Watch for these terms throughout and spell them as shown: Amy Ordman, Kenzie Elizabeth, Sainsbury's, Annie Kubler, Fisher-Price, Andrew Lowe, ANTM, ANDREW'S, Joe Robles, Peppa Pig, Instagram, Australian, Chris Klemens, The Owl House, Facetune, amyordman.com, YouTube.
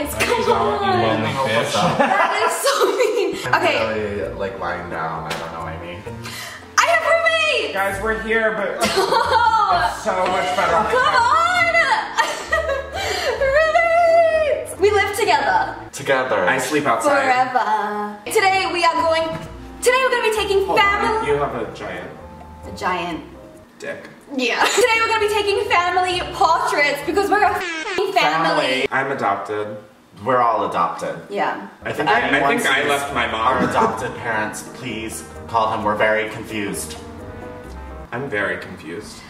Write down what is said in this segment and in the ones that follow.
guys, come on. You lonely bitch. That is so mean. Okay. I'm really, like, lying down. I don't know, Amy. I have roommates! Guys, we're here, but it's so much better. Come on! Roommates! We live together. Together. I sleep outside. Forever. Today we are going... Today we're going to be taking family... You have a giant... A giant... Dick. Yeah. Today we're gonna be taking family portraits because we're a family. I'm adopted. We're all adopted. Yeah. I think I left my mom. Our adopted parents, please call him. We're very confused. I'm very confused.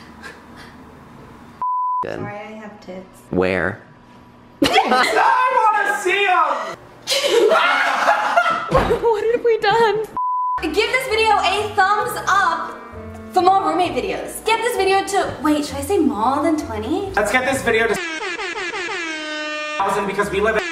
Good. Sorry, I have tits. Where? I wanna see them! What have we done? Give this video a thumbs up for more roommate videos. Get this video to, wait, should I say more than 20? Let's get this video to 1,000 because we live in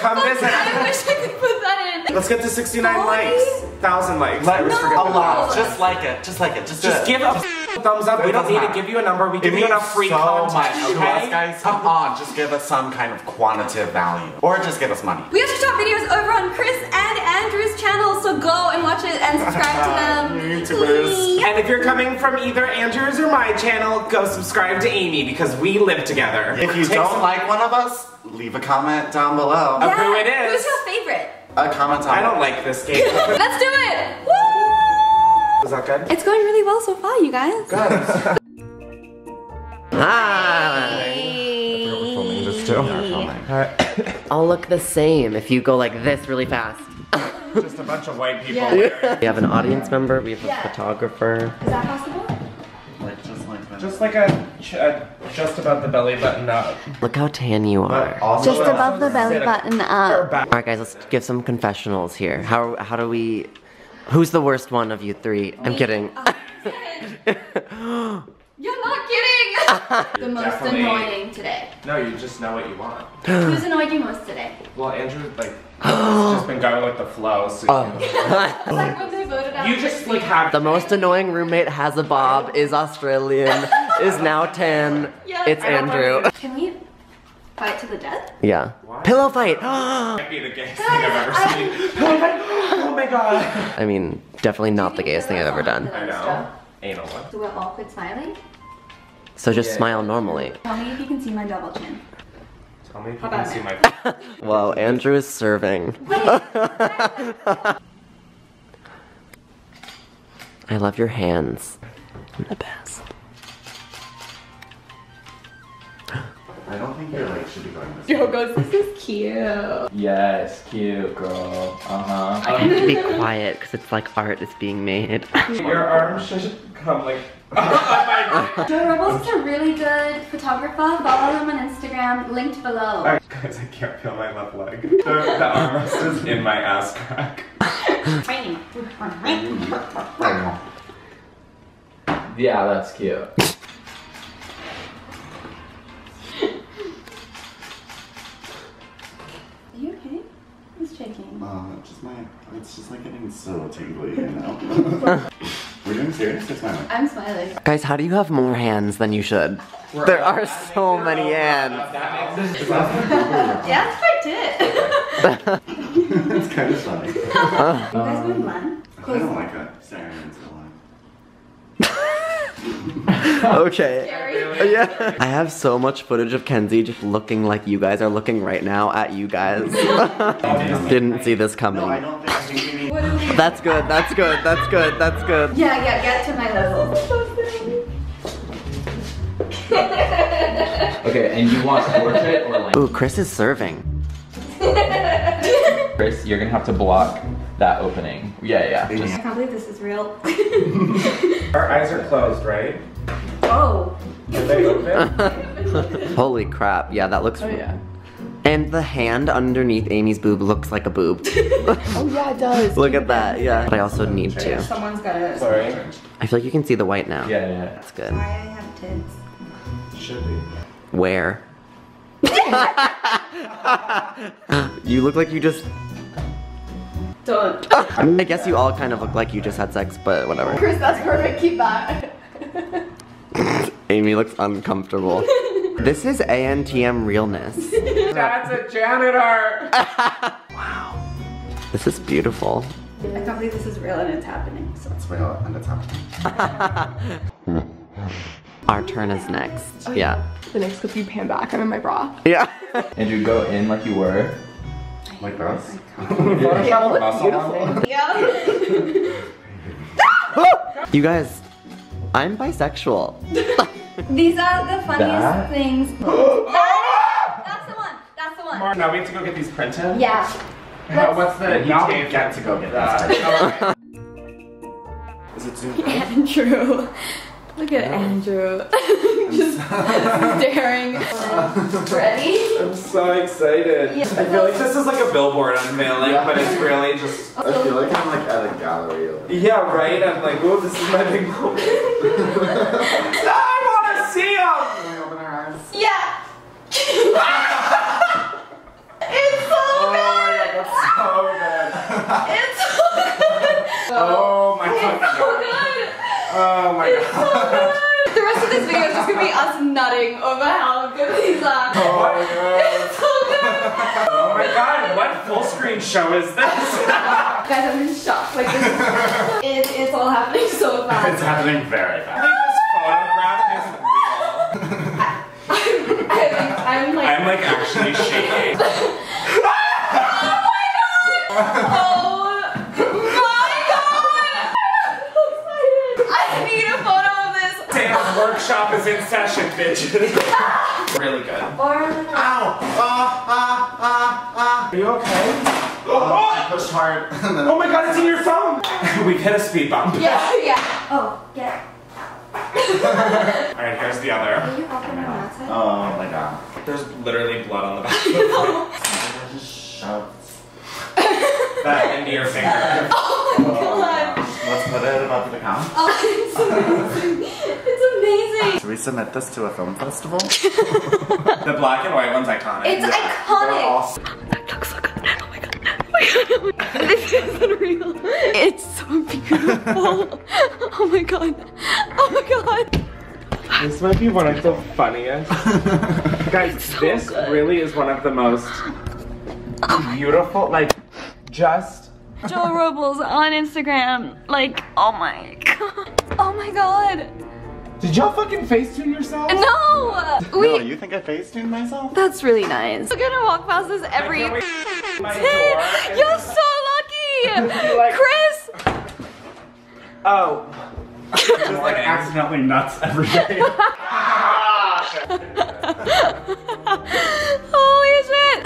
come visit. I wish I could put that in. Let's get to 69 likes. 1,000 likes. I always forget a lot. Just like it. Just like it. Just give a thumbs up. We don't need to give you a number. We give you enough free content. Guys, come on. Just give us some kind of quantitative value. Or just give us money. We have short videos over on Chris and Andrew's channel, so go and watch it and subscribe to them. YouTubers. And if you're coming from either Andrew's or my channel, go subscribe to Amy because we live together. If you don't like one of us, leave a comment down below of who it is. Who's your favorite? A comment on I don't like this game. Let's do it! Woo! Is that good? It's going really well so far, you guys. Good. Hi! We're filming this too. We're filming. I'll look the same if you go like this really fast. Just a bunch of white people. Yeah. We have an audience member, we have a photographer. Is that possible? Like just above the belly button up. Look how tan you are. Just above the belly button up. All right, guys, let's give some confessionals here. How do we? Who's the worst one of you three? I'm kidding. You're not kidding. The most annoying today. No, you just know what you want. Who's annoyed you most today? Well, Andrew, like, has just been going with the flow. So it's like when they voted out. You just like have the most annoying roommate has a bob. Is Australian. Is now 10. Yes. It's Andrew. Can we fight to the death? Yeah. Why? Pillow fight. Might be the gayest thing I've ever seen. Pillow fight. Oh my god. I mean, definitely not the gayest thing I've ever done. I know. Anal one. So we're awkward smiling. So just smile normally. Tell me if you can see my double chin. Tell me if you can see my. Wow, Andrew is serving. Wait. I love your hands. I'm the best. I don't think your legs should be going this way. Joe goes, this is cute. Yes, cute girl. Uh-huh. I have to be quiet because it's like art is being made. Your arm should come like... Oh my god. Joe Robles is a really good photographer. Follow him on Instagram, linked below. Right, guys, I can't feel my left leg. The armrest is in my ass crack. Yeah, that's cute. Just my, it's just like getting so tingly, you know? Were you serious or smiling? I'm smiling. Guys, how do you have more hands than you should? There are so many hands. Yeah, that's my tit. It's kind of funny. You guys want lunch? I don't like that. Staring into the line. Okay. Yeah. I have so much footage of Kenzie just looking like you guys are looking right now at you guys. Didn't see this coming. No, I don't think we need... That's good, that's good, that's good, that's good. Yeah, get to my level. Okay, and you want portrait or like... Ooh, Chris is serving. Chris, you're gonna have to block that opening. Yeah. Just... I can't believe this is real. Our eyes are closed, right? Oh. Are they open? Holy crap, yeah, that looks... Oh, yeah. And the hand underneath Amy's boob looks like a boob. Oh yeah, it does. Look at that, yeah. But I also need to. Someone's got it. Sorry. I feel like you can see the white now. Yeah. That's good. Sorry, I have tits. Should be. Where? You look like you just... Don't. I guess you all kind of look like you just had sex, but whatever. Chris, that's perfect. Keep that. Amy looks uncomfortable. This is ANTM realness. Dad's a janitor. Wow. This is beautiful. I can't believe this is real and it's happening. So it's real and it's happening. Our turn is next. Oh, yeah. The next clip you pan back, I'm in my bra. Yeah. Andrew, go in like you were. Like this. Yeah, yeah. You guys, I'm bisexual. These are the funniest things. That's the one. That's the one. Now we have to go get these printed? Yeah. What's the now we get to go get that. Is it zoomed out? Andrew. Look at Andrew. Just staring. Ready? I'm so excited. Yeah. I feel like this is like a billboard unveiling, but it's really just. I feel like I'm like at a gallery. Like, yeah, right? I'm like, oh, this is my big moment. I want to see him! Can I open our eyes? Yeah! It's so good! Oh my god, that's so good! It's so good! Oh my god. It's so good! Oh my god. So the rest of this video is just gonna be us nutting over how good these are. Oh my god. It's so good. Oh my god, what full screen show is this? Guys, I'm in shock. Like, this is, it's all happening so fast. It's happening very fast. I think this photograph is real. I'm like actually shaking. Oh my god! Oh. Workshop is in session, bitches. Really good. Ow! Are you okay? I pushed hard. Oh my god, it's in your thumb! We've hit a speed bump. Yeah, yeah. Oh, get it. Alright, here's the other. Are you open on that side? Oh my god. There's literally blood on the back of the just shoved that into your finger. Oh my god. Let's put it above the count. Oh, it's amazing. It's amazing. Should we submit this to a film festival? The black and white one's iconic. It's iconic. Awesome. That looks so good. Oh my god. Oh my god. This is unreal. It's so beautiful. Oh my god. Oh my god. This might be one of the funniest. Guys, so this good. Really is one of the most beautiful, like, just. Joe Robles on Instagram, like, oh my god. Oh my god. Did y'all fucking Facetune yourself? No! No, you think I Facetune myself? That's really nice. We're gonna walk past this every day. You're so lucky! Like, Chris! Oh. Just like accidentally nuts every day. Holy shit!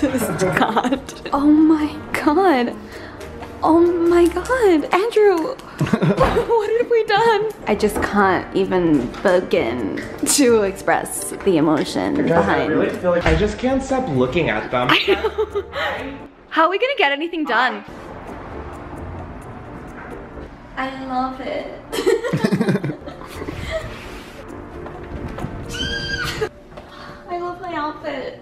I just got. Oh my god. Oh my god. Andrew, what have we done? I just can't even begin to express the emotion behind. I really feel like I just can't stop looking at them. How are we gonna get anything done? I love it. I love my outfit.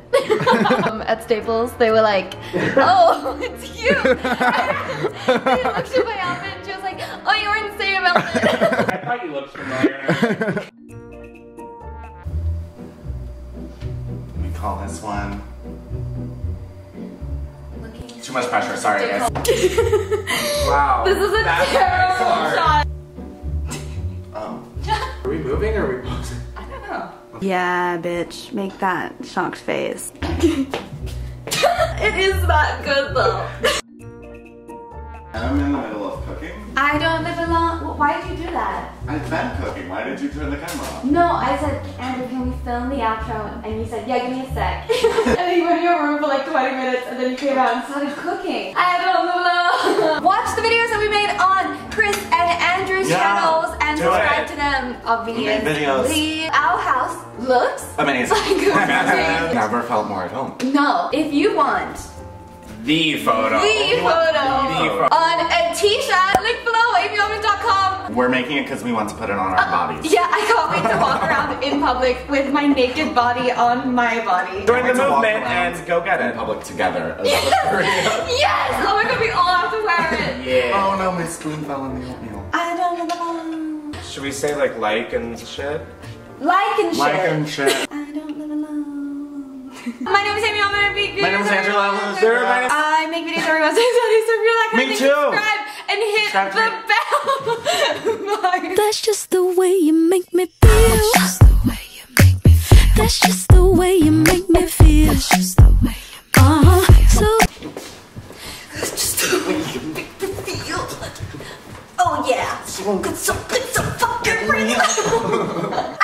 At Staples, they were like, oh, it's you. They looked at my outfit and she was like, oh, you were in the same outfit. I thought you looked familiar. We call this one. Looking too much pressure, sorry guys. Wow. This is a terrible shot. Are we moving or are we posing? I don't know. Yeah, bitch. Make that shocked face. It is that good though. I'm in the middle of cooking. I don't live alone. Why did you do that? I've been cooking. Why did you turn the camera off? No, I said, Andrew, can we film the outro? And you said, yeah, give me a sec. And then you went to your room for like 20 minutes and then you came out and started cooking. I don't live alone. Watch the videos that we made on Chris and Andrew's channels and subscribe to them. Our videos. The Owl House looks amazing. Like never felt more at home. No, if you want the photo on a t-shirt, link below, amyordman.com. We're making it because we want to put it on our bodies. Yeah, I can't wait to walk around in public with my naked body on my body. Join the movement and go get it in public together. Yes! Yes! Oh my god, we all have to wear it. Yeah. Oh no, my spoon fell in the oatmeal. I don't live alone. Should we say like and shit? Like and shit. Like and shit. I don't live alone. My name is Amy. make videos. My name is Andrew Lowe. I make videos every Wednesday, so if you're like, me too. Subscribe and hit the bell. That's just the way you make me feel. That's just the way you make me feel. That's just the way you make me feel. That's just the way you make me feel. Oh yeah, it's so fucking real.